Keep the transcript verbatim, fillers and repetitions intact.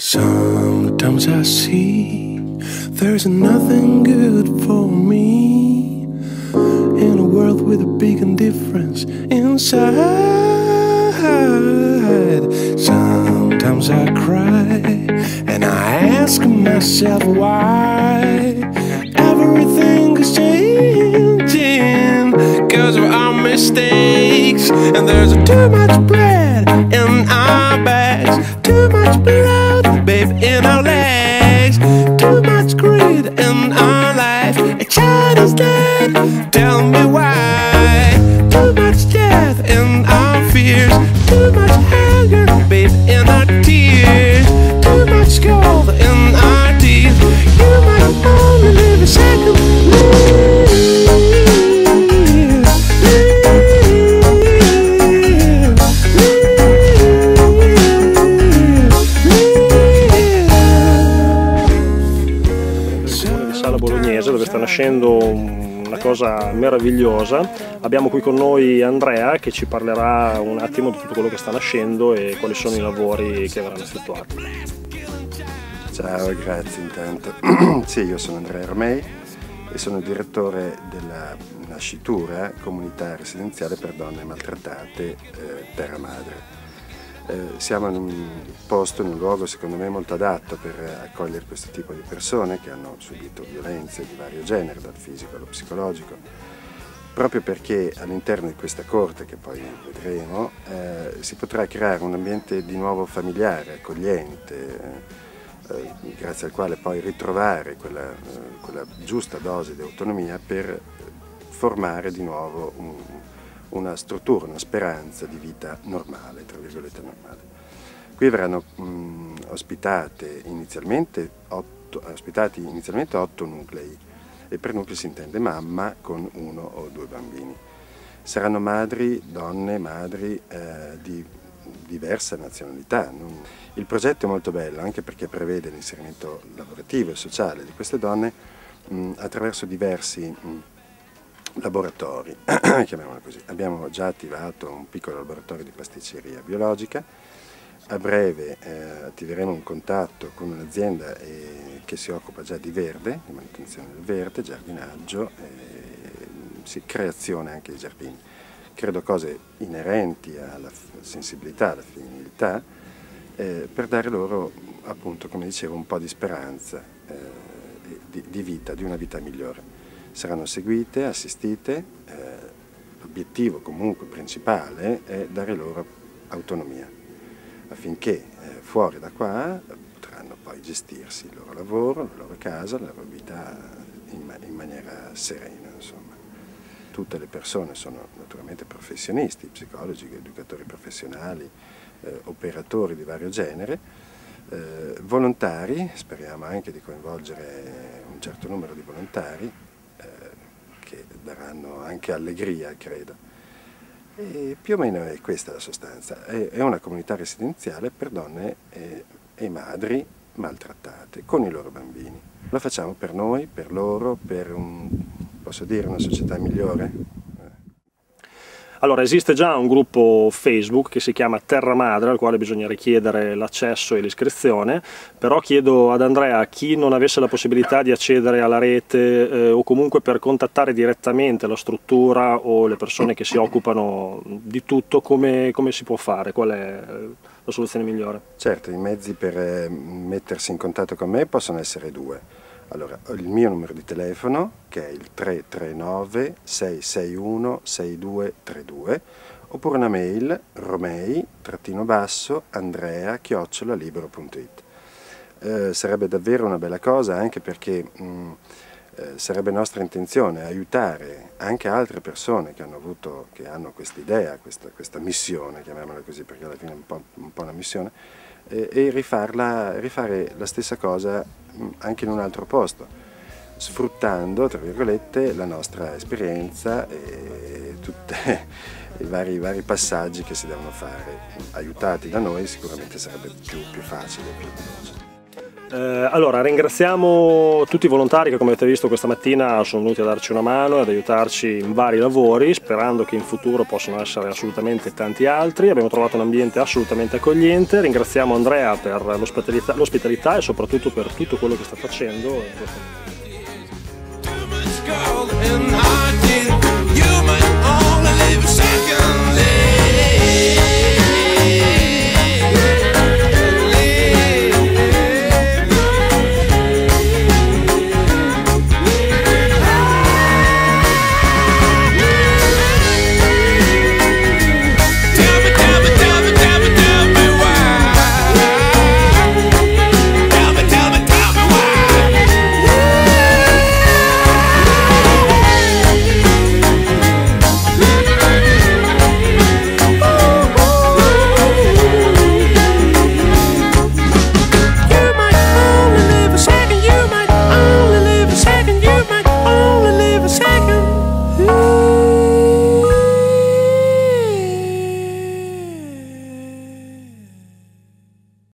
Sometimes I see there's nothing good for me in a world with a big indifference inside. Sometimes I cry and I ask myself why everything is changing, 'cause of our mistakes. And there's too much bread in our bags, too much blood, babe, in our legs, too much greed in our life. A child is dead, tell me why. Too much death in our fears, too much anger, babe, in our tears, too much gold in our teeth. You might only live a second. Dove sta nascendo una cosa meravigliosa. Abbiamo qui con noi Andrea che ci parlerà un attimo di tutto quello che sta nascendo e quali sono i lavori che verranno effettuati. Ciao, grazie intanto. Sì, io sono Andrea Romei e sono il direttore della nascitura comunità residenziale per donne maltrattate eh, Terra Madre. Eh, siamo in un posto, in un luogo secondo me molto adatto per accogliere questo tipo di persone che hanno subito violenze di vario genere, dal fisico allo psicologico, proprio perché all'interno di questa corte, che poi vedremo, eh, si potrà creare un ambiente di nuovo familiare, accogliente, eh, grazie al quale poi ritrovare quella, eh, quella giusta dose di autonomia per formare di nuovo un una struttura, una speranza di vita normale, tra virgolette normale. Qui verranno mh, ospitate inizialmente otto, ospitati inizialmente otto nuclei, e per nuclei si intende mamma con uno o due bambini. Saranno madri, donne, madri eh, di diversa nazionalità. Non... Il progetto è molto bello anche perché prevede l'inserimento lavorativo e sociale di queste donne mh, attraverso diversi mh, laboratori, chiamiamolo così. Abbiamo già attivato un piccolo laboratorio di pasticceria biologica, a breve eh, attiveremo un contatto con un'azienda eh, che si occupa già di verde, di manutenzione del verde, giardinaggio, eh, sì, creazione anche di giardini. Credo cose inerenti alla sensibilità, alla femminilità, eh, per dare loro, appunto, come dicevo, un po' di speranza eh, di, di vita, di una vita migliore. Saranno seguite, assistite, eh, l'obiettivo comunque principale è dare loro autonomia, affinché eh, fuori da qua potranno poi gestirsi il loro lavoro, la loro casa, la loro vita in, ma in maniera serena, insomma. Tutte le persone sono naturalmente professionisti, psicologi, educatori professionali, eh, operatori di vario genere, eh, volontari, speriamo anche di coinvolgere un certo numero di volontari, che daranno anche allegria, credo. E più o meno è questa la sostanza. È una comunità residenziale per donne e, e madri maltrattate, con i loro bambini. Lo facciamo per noi, per loro, per un, posso dire, una società migliore. Allora, esiste già un gruppo Facebook che si chiama Terra Madre, al quale bisogna richiedere l'accesso e l'iscrizione, però chiedo ad Andrea, chi non avesse la possibilità di accedere alla rete eh, o comunque per contattare direttamente la struttura o le persone che si occupano di tutto, come, come si può fare? Qual è la soluzione migliore? Certo, i mezzi per mettersi in contatto con me possono essere due. Allora, il mio numero di telefono, che è il tre tre nove sei sei uno sei due tre due, oppure una mail romei-andrea chiocciola libero punto it. Eh, sarebbe davvero una bella cosa, anche perché mh, eh, sarebbe nostra intenzione aiutare anche altre persone che hanno avuto, che hanno questa idea, questa, questa missione, chiamiamola così, perché alla fine è un po', un po' una missione, eh, e rifarla, rifare la stessa cosa anche in un altro posto, sfruttando, tra virgolette, la nostra esperienza e tutti i vari, vari passaggi che si devono fare. Aiutati da noi sicuramente sarebbe più, più facile e più veloce. Eh, allora, ringraziamo tutti i volontari che, come avete visto questa mattina, sono venuti a darci una mano e ad aiutarci in vari lavori, sperando che in futuro possano essere assolutamente tanti altri. Abbiamo trovato un ambiente assolutamente accogliente. Ringraziamo Andrea per l'ospitalità e soprattutto per tutto quello che sta facendo in questo momento.